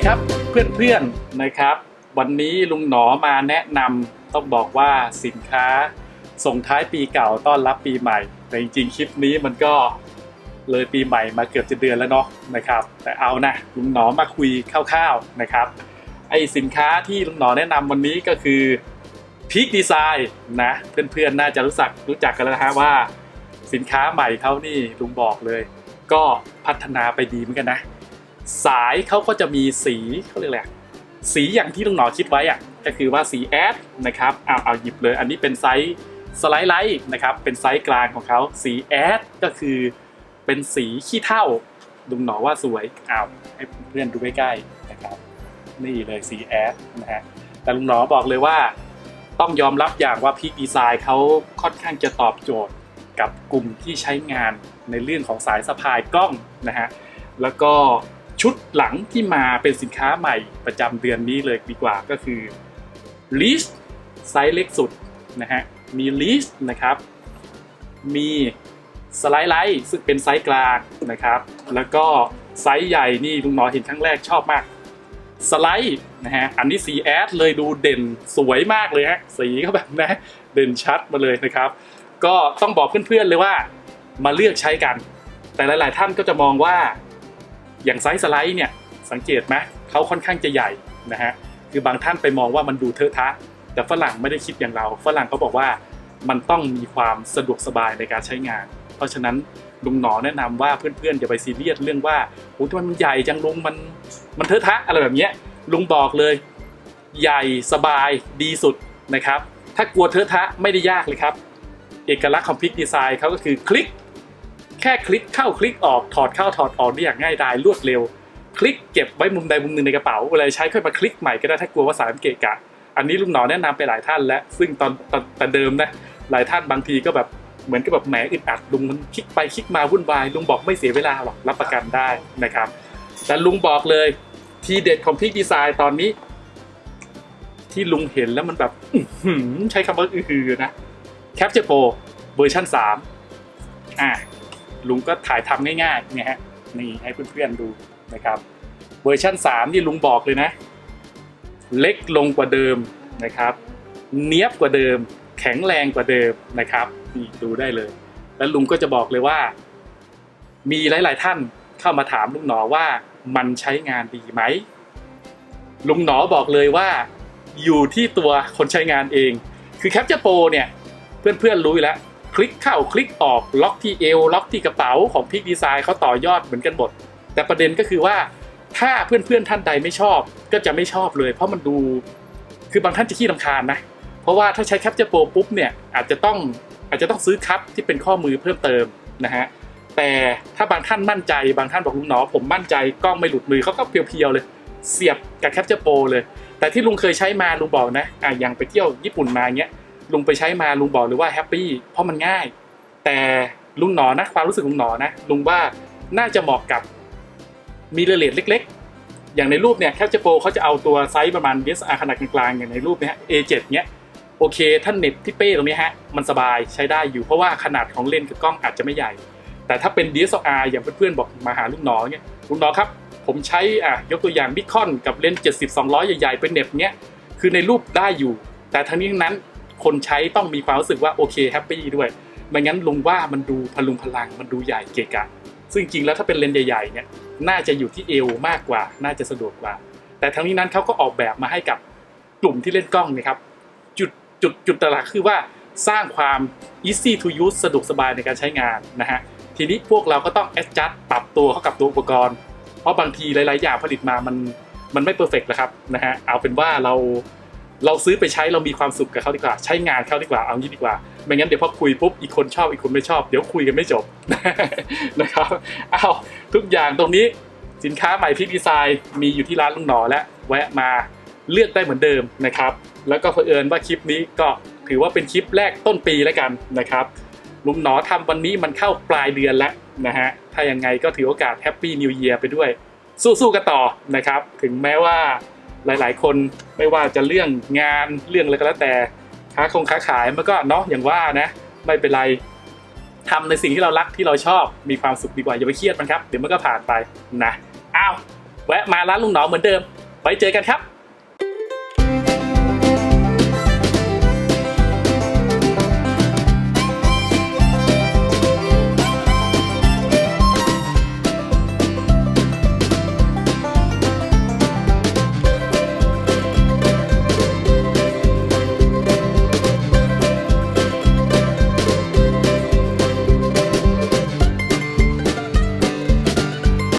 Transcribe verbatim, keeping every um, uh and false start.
ดีครับเพื่อนๆนะครับวันนี้ลุงหนอมาแนะนำต้องบอกว่าสินค้าส่งท้ายปีเก่าต้อนรับปีใหม่แต่จริงๆคลิปนี้มันก็เลยปีใหม่มาเกือบจะเดือนแล้วเนาะนะครับแต่เอานะลุงหนอมาคุยคร่าวๆนะครับไอสินค้าที่ลุงหนอแนะนำวันนี้ก็คือ Peak Design นะเพื่อนๆน่าจะรู้จักรู้จักกันแล้วนะฮะว่าสินค้าใหม่เขานี่ลุงบอกเลยก็พัฒนาไปดีเหมือนกันนะสายเขาก็จะมีสีเขาเรียกอะไรสีอย่างที่ลุงหนอคิดไว้อะก็คือว่าสีแอดนะครับเอาเอาหยิบเลยอันนี้เป็นไซส์สไลด์ไลท์นะครับเป็นไซส์กลางของเขาสีแอดก็คือเป็นสีขี้เถ้าลุงหนอว่าสวยเอาให้เพื่อนดูใกล้ๆนะครับนี่เลยสีแอดนะฮะแต่ลุงหนอบอกเลยว่าต้องยอมรับอย่างว่าพีคดีไซน์เขาค่อนข้างจะตอบโจทย์กับกลุ่มที่ใช้งานในเรื่องของสายสะพายกล้องนะฮะแล้วก็ชุดหลังที่มาเป็นสินค้าใหม่ประจำเดือนนี้เลยดีกว่าก็คือลิสไซส์เล็กสุดนะฮะมีลิสนะครับมีสไลด์ไลท์ซึ่งเป็นไซส์กลางนะครับแล้วก็ไซส์ใหญ่นี่ลุงหนอเห็นครั้งแรกชอบมากสไลด์นะฮะอันนี้สีแอดเลยดูเด่นสวยมากเลยฮะสีก็แบบนะเด่นชัดมาเลยนะครับก็ต้องบอกเพื่อนๆเลยว่ามาเลือกใช้กันแต่หลายๆท่านก็จะมองว่าอย่างไซส์สไลด์เนี่ยสังเกตไหมเขาค่อนข้างจะใหญ่นะฮะคือบางท่านไปมองว่ามันดูเทอะทะแต่ฝรั่งไม่ได้คิดอย่างเราฝรั่งเขาบอกว่ามันต้องมีความสะดวกสบายในการใช้งานเพราะฉะนั้นลุงหนอแนะนำว่าเพื่อนๆอย่าไปซีเรียสเรื่องว่าโอ้ยมันใหญ่จังลุงมันมันเทอะทะอะไรแบบเนี้ยลุงบอกเลยใหญ่สบายดีสุดนะครับถ้ากลัวเทอะทะไม่ได้ยากเลยครับเอกลักษณ์ของPeak Designเขาก็คือคลิกแค่คลิกเข้าคลิกออกถอดเข้าถอดออกได้อย่างง่ายดายรวดเร็วคลิกเก็บไว้มุมใดมุมหนึ่งในกระเป๋าเวลาใช้ค่อยมาคลิกใหม่ก็ได้ถ้ากลัวว่าสายมันเกะกะอันนี้ลุงหนอแนะนำไปหลายท่านและซึ่งตอนแต่เดิมนะหลายท่านบางทีก็แบบเหมือนกับแบบแหมอึดอัดลุงมันคลิกไปคลิกมาวุ่นวายลุงบอกไม่เสียเวลาหรอกรับประกันได้นะครับแต่ลุงบอกเลยทีเด็ดของPeak Designตอนนี้ที่ลุงเห็นแล้วมันแบบใช้คำว่าอือนะ Capture Pro เวอร์ชันสามอ่ะลุงก็ถ่ายทำง่ายๆเนี่ยฮะนี่ให้เพื่อนๆดูนะครับเวอร์ชันสามนี่ลุงบอกเลยนะเล็กลงกว่าเดิมนะครับเนี้ยบกว่าเดิมแข็งแรงกว่าเดิมนะครับนี่ดูได้เลยแล้วลุงก็จะบอกเลยว่ามีหลายๆท่านเข้ามาถามลุงหนอว่ามันใช้งานดีไหมลุงหนอบอกเลยว่าอยู่ที่ตัวคนใช้งานเองคือ Capture Pro เนี่ยเพื่อนๆรู้อยู่แล้วคลิกเข้าคลิกออกล็อกที่เอวล็อกที่กระเป๋าของPeak Designเขาต่อยอดเหมือนกันหมดแต่ประเด็นก็คือว่าถ้าเพื่อนๆท่านใดไม่ชอบก็จะไม่ชอบเลยเพราะมันดูคือบางท่านจะขี้รำคาญนะเพราะว่าถ้าใช้ Capture Pro ปุ๊บเนี่ยอาจจะต้องอาจจะต้องซื้อคัพที่เป็นข้อมือเพิ่มเติมนะฮะแต่ถ้าบางท่านมั่นใจบางท่านบอกลุงหนอผมมั่นใจกล้องไม่หลุดมือเขาก็เพียวๆเลยเสียบกับ Capture Pro เลยแต่ที่ลุงเคยใช้มาลุงบอกนะอ่ะอย่างไปเที่ยวญี่ปุ่นมาเงี้ยลุงไปใช้มาลุงบอกเลยว่าแฮปปี้เพราะมันง่ายแต่ลุงหนอนะความรู้สึกลุงหนอนะลุงว่าน่าจะเหมาะกับมีเลนส์เล็กๆอย่างในรูปเนี่ยแคปเจอร์โปรเขาจะเอาตัวไซส์ประมาณ ดี เอส แอล อาร์ ขนาดกลางๆอย่างในรูปเนี่ย เอ เจ็ด เนี้ยโอเคท่านเน็ตที่เป้ตรงนี้ฮะมันสบายใช้ได้อยู่เพราะว่าขนาดของเลนส์กับกล้องอาจจะไม่ใหญ่แต่ถ้าเป็น ดี เอส แอล อาร์ อย่างเพื่อนๆบอกมาหาลุงหนอเนี่ยลุงหนอครับผมใช้อ่ะยกตัวอย่างบิคอนกับเลนส์เจ็ดสิบ สองร้อยใหญ่ๆเป็นเน็ตเนี้ยคือในรูปได้อยู่แต่ทั้งนี้ทั้งนั้นคนใช้ต้องมีความรู้สึกว่าโอเคแฮปปี้ด้วยไม่งั้นลุงว่ามันดูพลุงพลังมันดูใหญ่เกะกะซึ่งจริงแล้วถ้าเป็นเลนส์ใหญ่ๆเนี่ยน่าจะอยู่ที่เอวมากกว่าน่าจะสะดวกกว่าแต่ทั้งนี้นั้นเขาก็ออกแบบมาให้กับกลุ่มที่เล่นกล้องนะครับจุดจุดจุดตลาดคือว่าสร้างความ easy to use สะดวกสบายในการใช้งานนะฮะทีนี้พวกเราก็ต้อง adjust ปรับตัวเข้ากับตัวอุปกรณ์เพราะบางทีหลายๆอย่างผลิตมามันมันไม่ perfect แล้วครับนะฮะเอาเป็นว่าเราเราซื้อไปใช้เรามีความสุขกับเขาดีกว่าใช้งานเขาดีกว่าเอางี้ดีกว่าไม่งั้นเดี๋ยวพอคุยปุ๊บอีกคนชอบอีกคนไม่ชอบเดี๋ยวคุยกันไม่จบ นะครับอ้าวทุกอย่างตรงนี้สินค้าใหม่Peak Designมีอยู่ที่ร้านลุงหนอและแวะมาเลือกได้เหมือนเดิมนะครับแล้วก็เผอิญว่าคลิปนี้ก็ถือว่าเป็นคลิปแรกต้นปีแล้วกันนะครับลุงหนอทำวันนี้มันเข้าปลายเดือนแล้วนะฮะถ้ายังไงก็ถือโอกาสแฮปปี้นิวเยียร์ไปด้วยสู้ๆกันต่อนะครับถึงแม้ว่าหลายๆคนไม่ว่าจะเรื่องงานเรื่องอะไรก็แล้วแต่ค้าคงค้าขายมันก็เนาะอย่างว่านะไม่เป็นไรทำในสิ่งที่เรารักที่เราชอบมีความสุขดีกว่าอย่าไปเครียดมันครับเดี๋ยวมันก็ผ่านไปนะอ้าว แวะมาร้านลุงหนอมเหมือนเดิมไว้เจอกันครับ